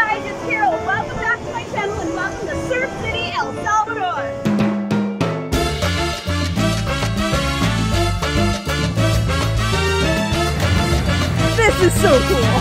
guys, it's Carol. Welcome back to my channel and welcome to Surf City, El Salvador. This is so cool.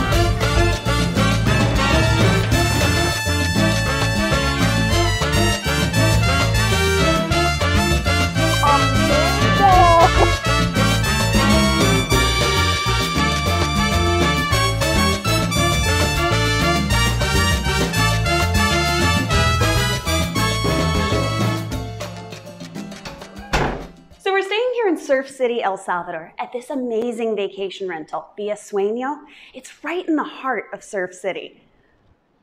Surf City, El Salvador at this amazing vacation rental, Villa Sueños. It's right in the heart of Surf City.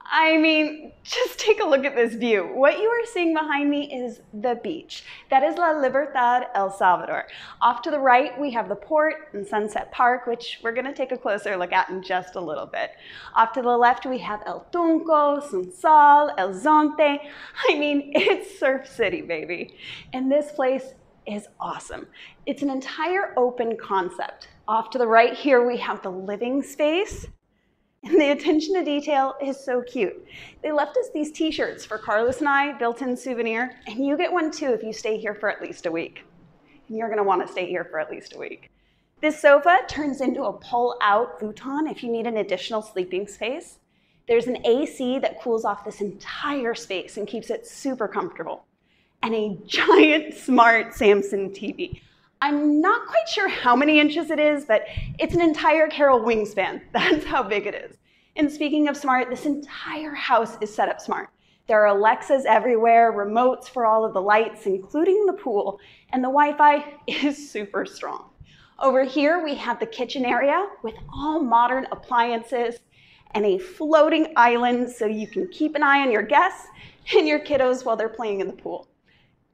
I mean, just take a look at this view. What you are seeing behind me is the beach. That is La Libertad, El Salvador. Off to the right, we have the port and Sunset Park, which we're gonna take a closer look at in just a little bit. Off to the left, we have El Tunco, Sunsal, El Zonte. I mean, it's Surf City, baby. And this place is awesome. It's an entire open concept. Off to the right here, we have the living space. And the attention to detail is so cute. They left us these t-shirts for Carlos and I, built-in souvenir, and you get one too if you stay here for at least a week. And you're gonna wanna stay here for at least a week. This sofa turns into a pull-out futon if you need an additional sleeping space. There's an AC that cools off this entire space and keeps it super comfortable. And a giant smart Samsung TV. I'm not quite sure how many inches it is, but it's an entire Carol wingspan. That's how big it is. And speaking of smart, this entire house is set up smart. There are Alexas everywhere, remotes for all of the lights, including the pool, and the Wi-Fi is super strong. Over here, we have the kitchen area with all modern appliances and a floating island so you can keep an eye on your guests and your kiddos while they're playing in the pool.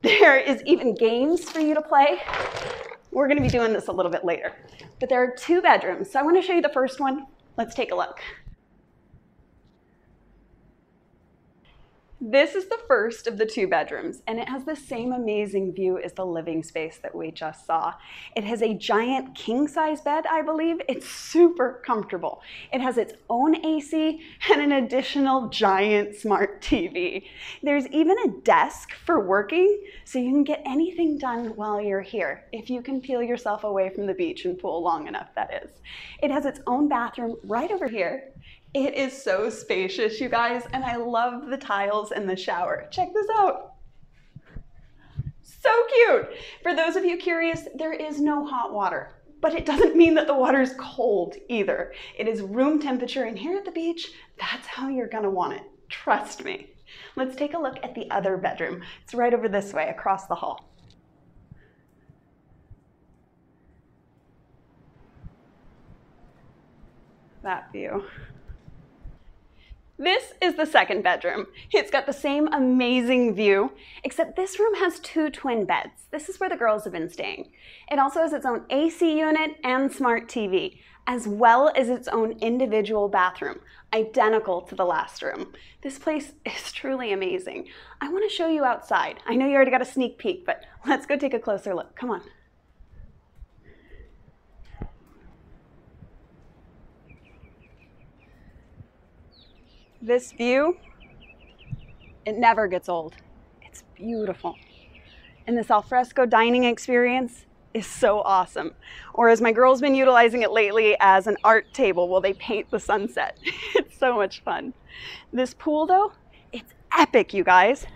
There is even games for you to play. We're gonna be doing this a little bit later. But there are two bedrooms, so I wanna show you the first one. Let's take a look. This is the first of the two bedrooms, and it has the same amazing view as the living space that we just saw. It has a giant king-size bed, I believe. It's super comfortable. It has its own AC and an additional giant smart TV. There's even a desk for working, so you can get anything done while you're here, if you can peel yourself away from the beach and pool long enough, that is. It has its own bathroom right over here. It is so spacious, you guys, and I love the tiles in the shower. Check this out. So cute. For those of you curious, there is no hot water, but it doesn't mean that the water is cold either. It is room temperature, and here at the beach, that's how you're gonna want it. Trust me. Let's take a look at the other bedroom. It's right over this way, across the hall. That view. This is the second bedroom. It's got the same amazing view, except this room has two twin beds. This is where the girls have been staying. It also has its own AC unit and smart TV, as well as its own individual bathroom, identical to the last room. This place is truly amazing. I want to show you outside. I know you already got a sneak peek, but let's go take a closer look. Come on. This view, it never gets old. It's beautiful. And this alfresco dining experience is so awesome. Or as my girls been utilizing it lately as an art table while they paint the sunset. It's so much fun. This pool though, it's epic, you guys.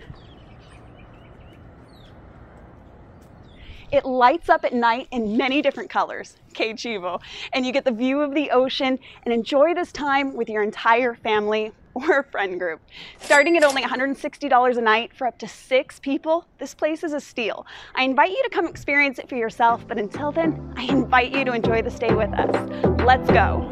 It lights up at night in many different colors, que chivo, and you get the view of the ocean and enjoy this time with your entire family or friend group. Starting at only $160 a night for up to 6 people, this place is a steal. I invite you to come experience it for yourself, but until then, I invite you to enjoy the stay with us. Let's go.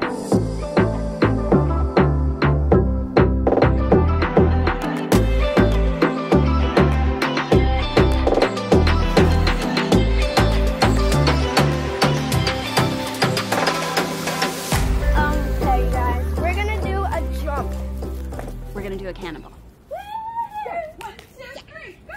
A cannonball. Woo! 1, 2, 3, go!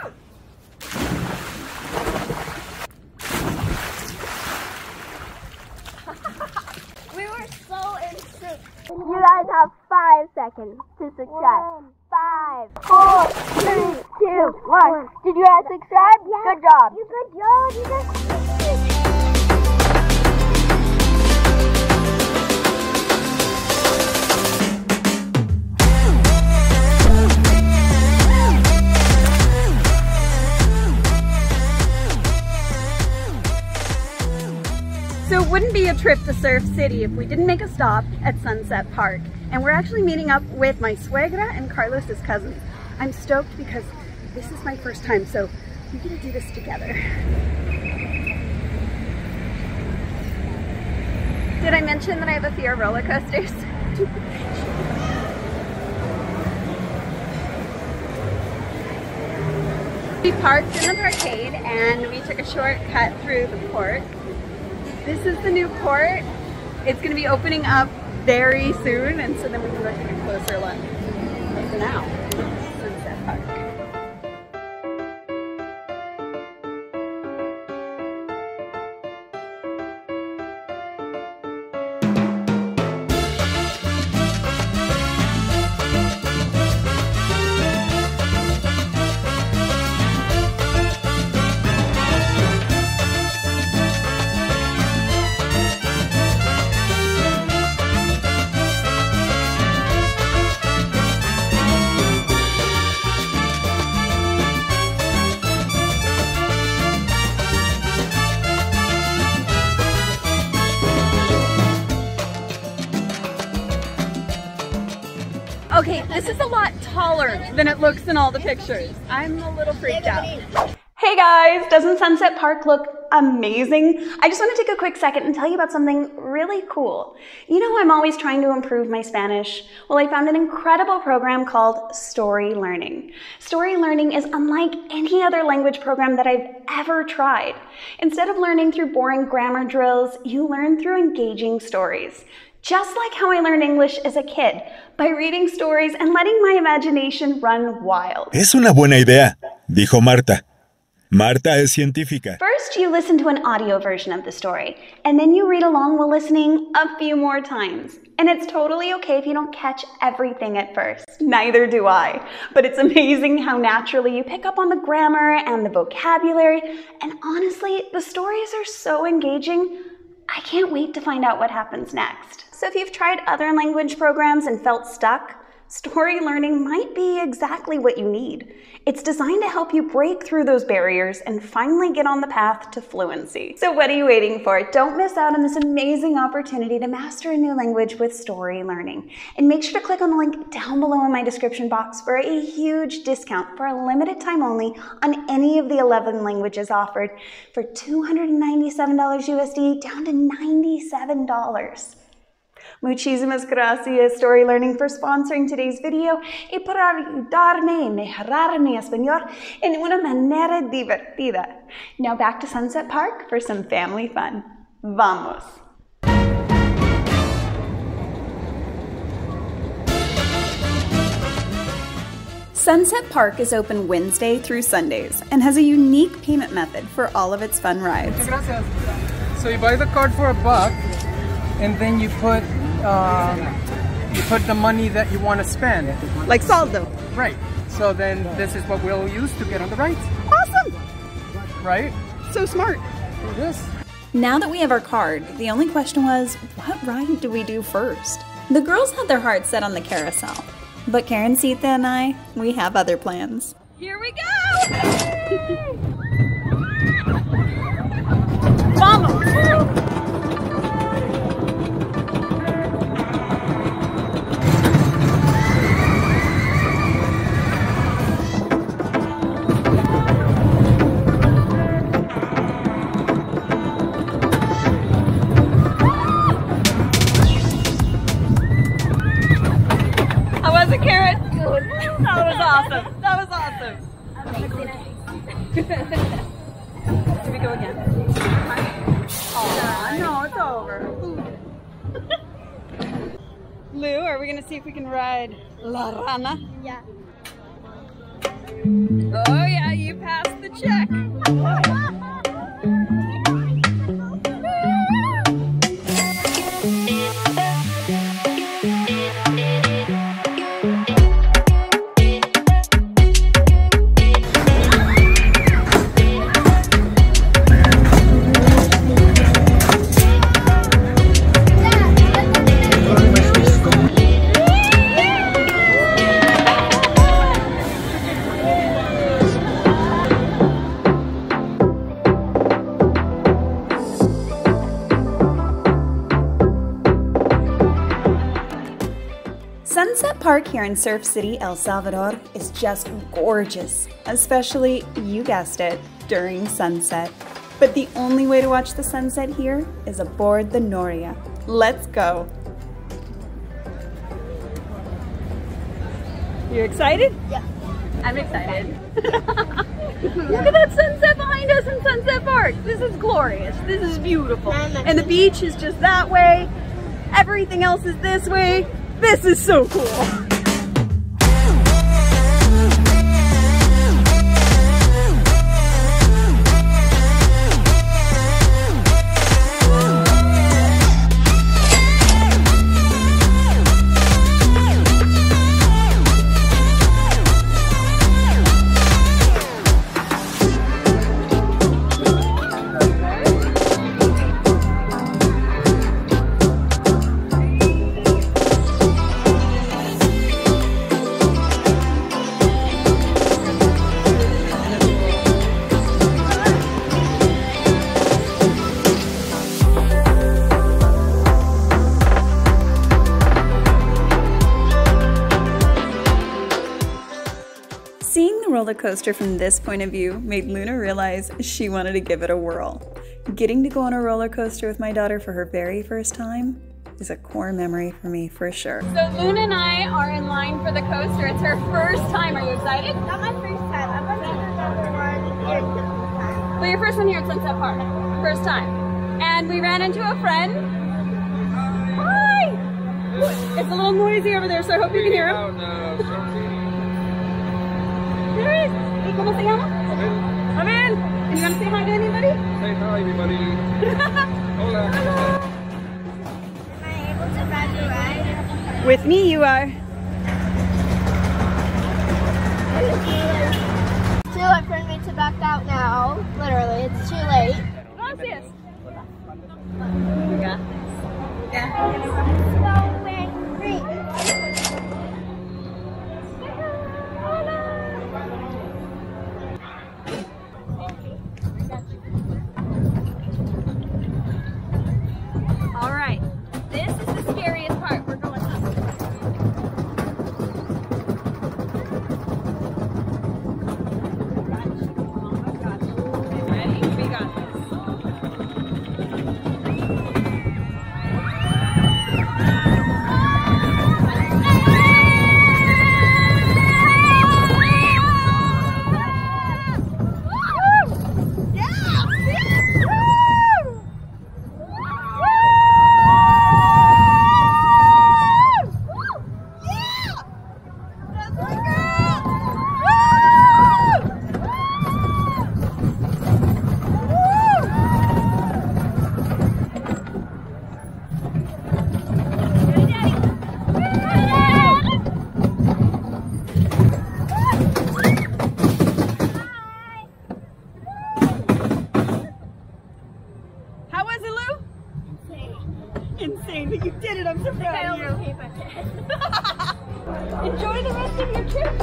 We were so in sync. You guys have fun. 5 seconds to subscribe. 5, 4, 3, 2, 1. Did you guys subscribe? Yeah. Good job. You good job. You good. So it wouldn't be a trip to Surf City if we didn't make a stop at Sunset Park. And we're actually meeting up with my suegra and Carlos's cousin. I'm stoked because this is my first time, so we're gonna do this together. Did I mention that I have a fear of roller coasters? We parked in the parkade and we took a shortcut through the port. This is the new port. It's gonna be opening up very soon, and so then we can go take a closer look. But for now, Sunset Park. Okay, this is a lot taller than it looks in all the pictures. I'm a little freaked out. Hey guys, doesn't Sunset Park look amazing? I just want to take a quick second and tell you about something really cool. You know, I'm always trying to improve my Spanish. Well, I found an incredible program called Story Learning. Story Learning is unlike any other language program that I've ever tried. Instead of learning through boring grammar drills, you learn through engaging stories. Just like how I learned English as a kid, by reading stories and letting my imagination run wild. Es una buena idea, dijo Marta. Marta es científica. First, you listen to an audio version of the story, and then you read along while listening a few more times. And it's totally okay if you don't catch everything at first. Neither do I. But it's amazing how naturally you pick up on the grammar and the vocabulary. And honestly, the stories are so engaging, I can't wait to find out what happens next. So if you've tried other language programs and felt stuck, Story Learning might be exactly what you need. It's designed to help you break through those barriers and finally get on the path to fluency. So what are you waiting for? Don't miss out on this amazing opportunity to master a new language with Story Learning. And make sure to click on the link down below in my description box for a huge discount for a limited time only on any of the 11 languages offered for $297 USD down to $97. Muchísimas gracias, Story Learning, for sponsoring today's video y por ayudarme a mejorar mi español en una manera divertida. Now back to Sunset Park for some family fun. Vamos! Sunset Park is open Wednesday through Sundays and has a unique payment method for all of its fun rides. Muchas gracias. So you buy the card for $1, and then you put the money that you want to spend. Like saldo. Right. So then this is what we'll use to get on the rides. Awesome! Right? So smart. It is. Now that we have our card, the only question was, what ride do we do first? The girls had their hearts set on the carousel, but Karen, Sita, and I, we have other plans. Here we go! Mama! Lou, are we going to see if we can ride La Rana? Yeah. Oh yeah, you passed the check. park here in Surf City, El Salvador is just gorgeous, especially, you guessed it, during sunset. But the only way to watch the sunset here is aboard the Noria. Let's go. You're excited? Yeah. I'm excited. Look at that sunset behind us in Sunset Park. This is glorious. This is beautiful. And the beach is just that way. Everything else is this way. This is so cool. Roller coaster from this point of view made Luna realize she wanted to give it a whirl. Getting to go on a roller coaster with my daughter for her very first time is a core memory for me, for sure. So Luna and I are in line for the coaster. It's her first time. Are you excited? Not my first time. I'm my first time here at Sunset Park. Well, your first one here at Sunset Park. First time. And we ran into a friend. Hi! It's a little noisy over there, so I hope you can hear him. Oh no. There is. ¿Cómo se llama? Amel. You want to say hi to anybody? Say hi, everybody. Hola. Hello. Am I able to ride the ride? With me, you are. Too late for me to back out now. Literally, it's too late. Gracias. We got this. Yeah. So insane that you did it. I'm so proud of you. Enjoy the rest of your trip.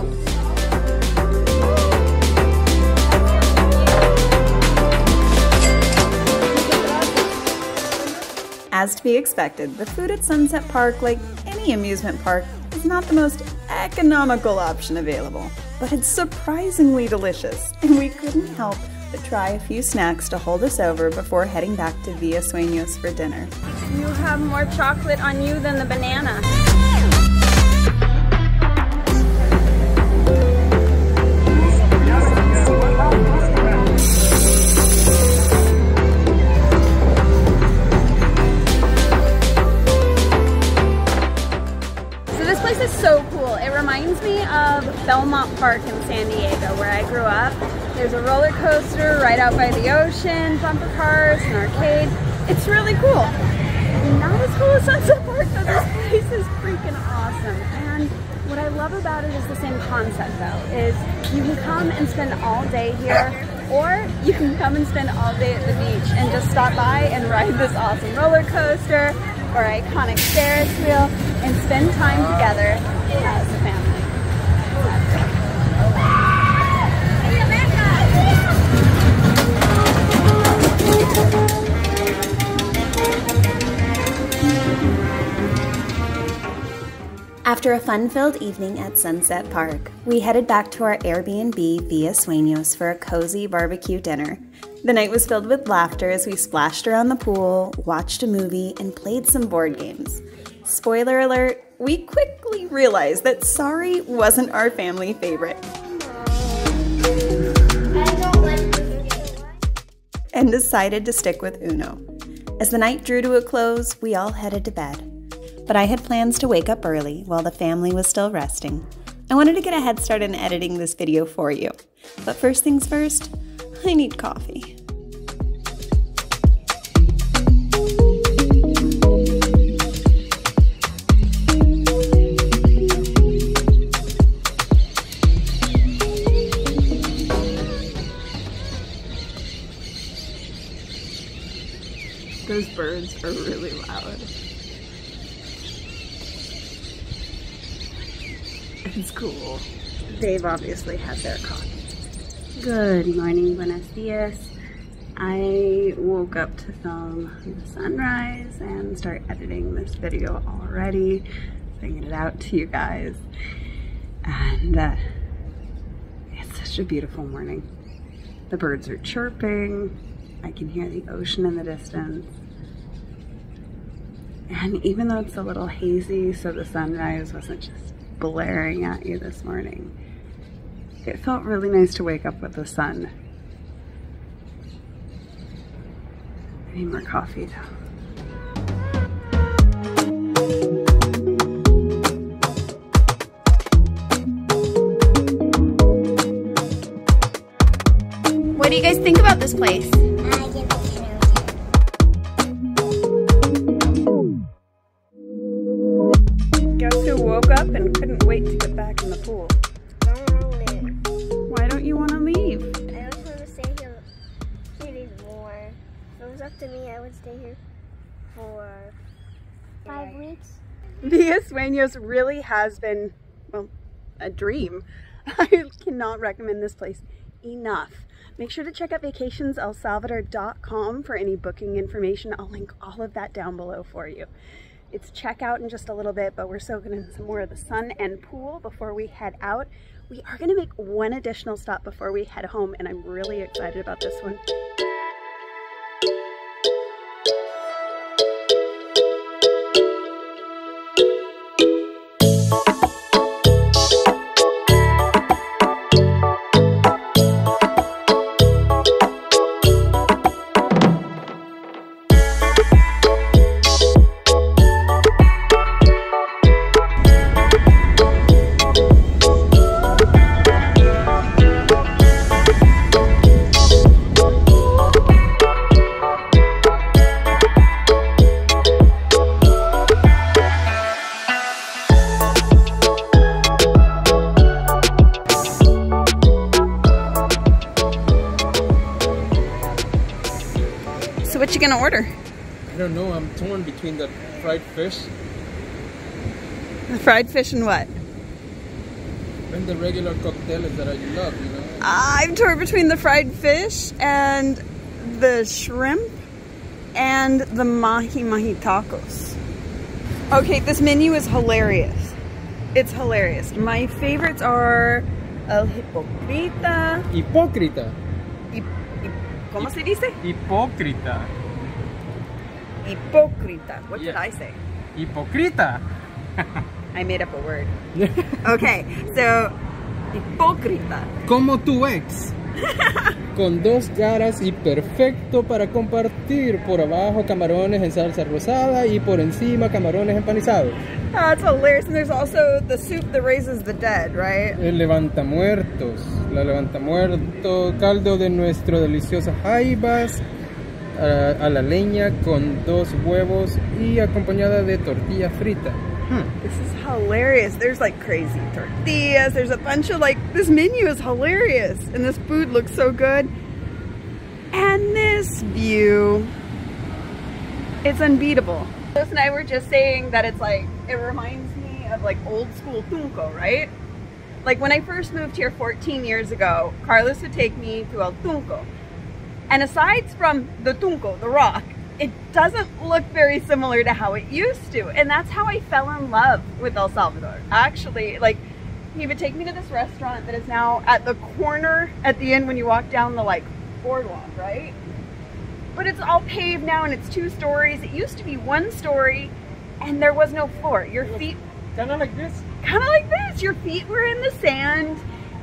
As to be expected, the food at Sunset Park, like any amusement park, is not the most economical option available, but it's surprisingly delicious, and we couldn't help but try a few snacks to hold us over before heading back to Villa Sueños for dinner. You have more chocolate on you than the banana. So this place is so cool. It reminds me of Belmont Park in San Diego, where I grew up. There's a roller coaster right out by the ocean, bumper cars, an arcade. It's really cool. Not as cool as Sunset Park, but this place is freaking awesome. And what I love about it is the same concept though, is you can come and spend all day here, or you can come and spend all day at the beach and just stop by and ride this awesome roller coaster or iconic Ferris wheel and spend time together as a family. After a fun-filled evening at Sunset Park, we headed back to our Airbnb Villa Sueños for a cozy barbecue dinner. The night was filled with laughter as we splashed around the pool, watched a movie, and played some board games. Spoiler alert, we quickly realized that Sorry wasn't our family favorite. And decided to stick with Uno. As the night drew to a close, we all headed to bed. But I had plans to wake up early while the family was still resting. I wanted to get a head start in editing this video for you. But first things first, I need coffee. Those birds are really loud. It's cool. They've obviously had their coffee. Good morning, buenos dias. I woke up to film the sunrise and start editing this video already, bringing it out to you guys. And it's such a beautiful morning. The birds are chirping. I can hear the ocean in the distance. And even though it's a little hazy, so the sunrise wasn't just blaring at you this morning, it felt really nice to wake up with the sun. I need more coffee though. What do you guys think about this place? Guess who woke up and couldn't wait to get back in the pool? I don't want to leave. Why don't you want to leave? I just want to stay here maybe more. If it was up to me, I would stay here for 5 weeks. Villa Sueños really has been, well, a dream. I cannot recommend this place enough. Make sure to check out vacationselsalvador.com for any booking information. I'll link all of that down below for you. It's checkout in just a little bit, but we're soaking in some more of the sun and pool before we head out. We are going to make one additional stop before we head home, and I'm really excited about this one. What you gonna order? I don't know, I'm torn between the fried fish. The fried fish and what? And the regular cocktails that I love, you know? I'm torn between the fried fish and the shrimp and the mahi-mahi tacos. Okay, this menu is hilarious. It's hilarious. My favorites are El Hipócrita. Hipócrita. ¿Cómo se dice? Hipócrita. Hipócrita. What did I say? Hipócrita. I made up a word. Okay, so hipócrita. Como tu ex. Con dos caras y perfecto para compartir. Por abajo camarones en salsa rosada y por encima camarones empanizados. Oh, that's hilarious. And there's also the soup that raises the dead, right? El levantamuertos. La levantamuertos, caldo de nuestro deliciosas jaibas a la leña con dos huevos y acompañada de tortilla frita. This is hilarious. There's like crazy tortillas. There's a bunch of like, this menu is hilarious. And this food looks so good. And this view, it's unbeatable. Liz and I were just saying that it's like, it reminds me of like old school Tunco, right? Like when I first moved here 14 years ago, Carlos would take me to El Tunco. And aside from the Tunco, the rock, it doesn't look very similar to how it used to. And that's how I fell in love with El Salvador. Actually, like, he would take me to this restaurant that is now at the corner at the end when you walk down the like boardwalk, right? But it's all paved now and it's 2 stories. It used to be 1 story and there was no floor. Your feet kinda like this. Kinda like this. Your feet were in the sand,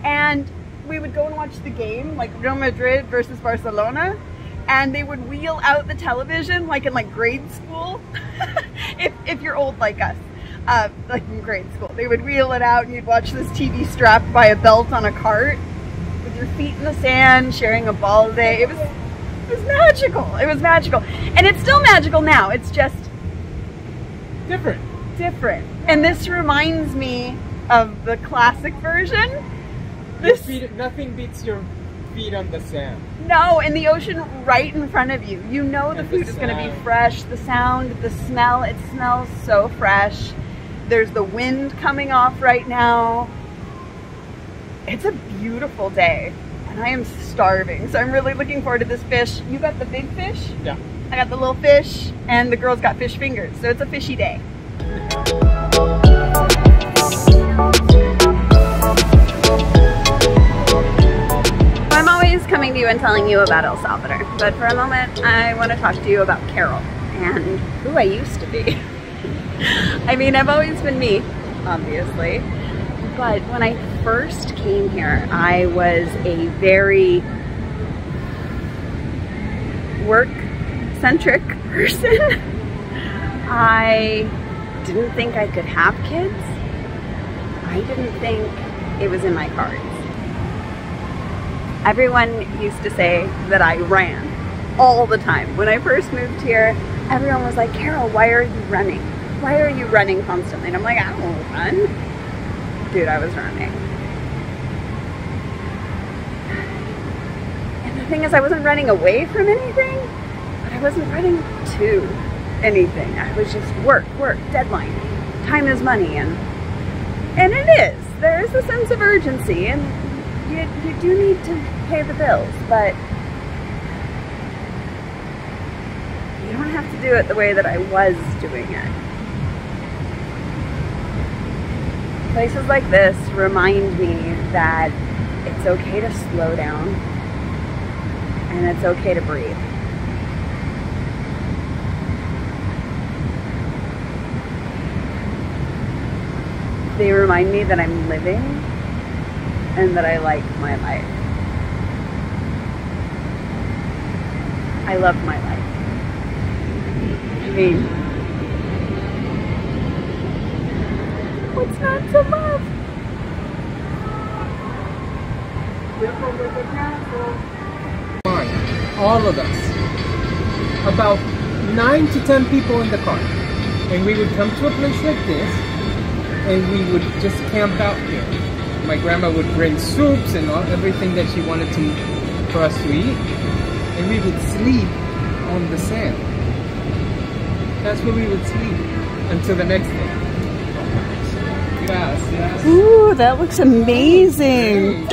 and we would go and watch the game, like Real Madrid versus Barcelona, and they would wheel out the television like in like grade school. if you're old like us. Like in grade school. They would wheel it out and you'd watch this TV strapped by a belt on a cart with your feet in the sand, sharing a ball all day. It was magical. It was magical. And it's still magical now. It's just different. Different. And this reminds me of the classic version. This feet, nothing beats your feet on the sand. No, and the ocean right in front of you. You know the food is going to be fresh. The sound, the smell, it smells so fresh. There's the wind coming off right now. It's a beautiful day and I am starving. So I'm really looking forward to this fish. You got the big fish? Yeah. I got the little fish and the girls got fish fingers. So it's a fishy day. I'm always coming to you and telling you about El Salvador, but for a moment I want to talk to you about Carol and who I used to be. I mean, I've always been me, obviously, but when I first came here, I was a very work-centric person. I didn't think I could have kids. I didn't think it was in my cards. Everyone used to say that I ran all the time. When I first moved here, everyone was like, Carol, why are you running? Why are you running constantly? And I'm like, I don't run. Dude, I was running. And the thing is, I wasn't running away from anything, but I wasn't running to anything. I was just work, deadline. Time is money, and it is. There is a sense of urgency, and you do need to pay the bills, but you don't have to do it the way that I was doing it. Places like this remind me that it's okay to slow down and it's okay to breathe. They remind me that I'm living and that I like my life. I love my life. I mean, what's not to love? All of us, about 9 to 10 people in the car, and we would come to a place like this, and we would just camp out here. My grandma would bring soups and all, everything that she wanted for us to eat, and we would sleep on the sand. That's where we would sleep until the next day. Yes, yes. Ooh, that looks amazing.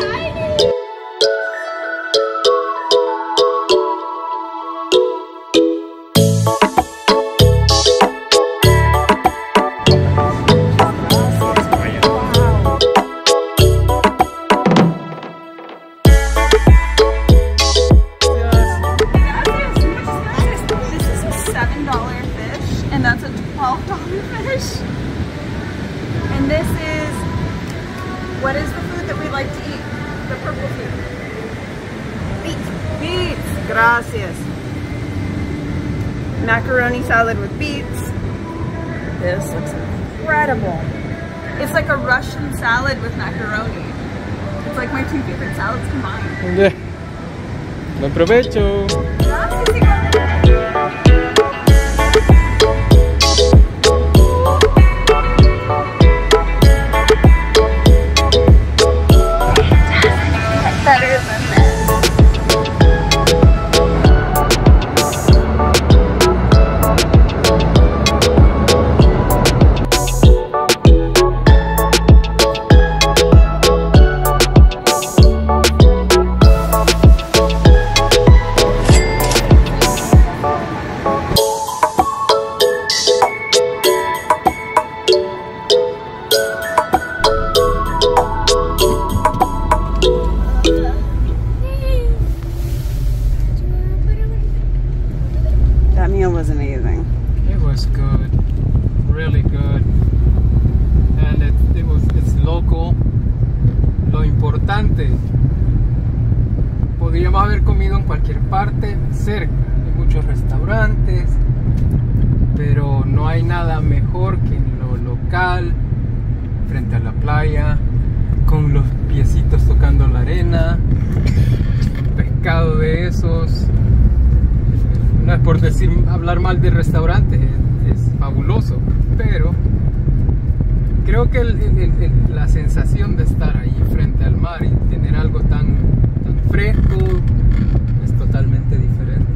Macaroni salad with beets. This looks incredible. It's like a Russian salad with macaroni. It's like my two favorite salads combined. Yeah. Buen provecho. Better than this. importante. Podríamos haber comido en cualquier parte cerca, hay muchos restaurantes, pero no hay nada mejor que en lo local, frente a la playa, con los piecitos tocando la arena, un pescado de esos. No es por decir, hablar mal de restaurantes, es fabuloso, pero creo que la sensación de estar ahí frente al mar y tener algo tan fresco es totalmente diferente.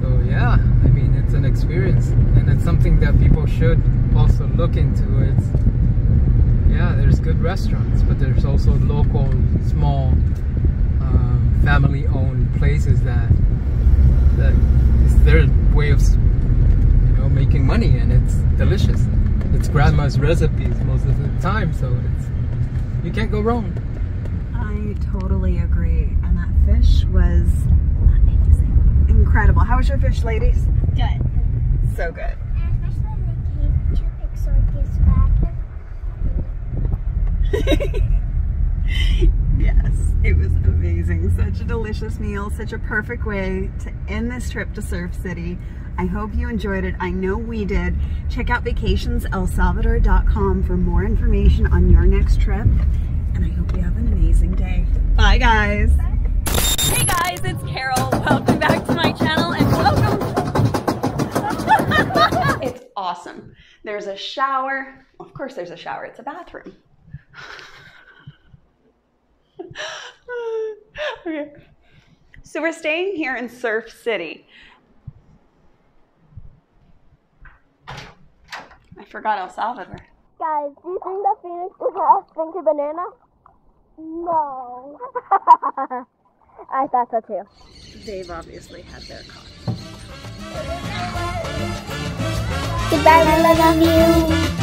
So yeah, I mean, it's an experience and it's something that people should also look into. It's, yeah, there's good restaurants, but there's also local, small, family-owned places that is their way of, you know, making money, and it's delicious. It's grandma's recipes most of the time, so it's, you can't go wrong. I totally agree, and that fish was amazing. Incredible. How was your fish, ladies? Good. So good. And especially when they gave Chupix or gives back. Yes, it was amazing. Such a delicious meal, such a perfect way to end this trip to Surf City. I hope you enjoyed it. I know we did. Check out vacationselsalvador.com for more information on your next trip. And I hope you have an amazing day. Bye, guys. Hey, guys, it's Carol. Welcome back to my channel and welcome. It's awesome. There's a shower. Of course there's a shower. It's a bathroom. Okay. So we're staying here in Surf City. I forgot El Salvador. Guys, do you think that Phoenix is a stinky banana? No. I thought so too. They've obviously had their coffee. Goodbye, I love you.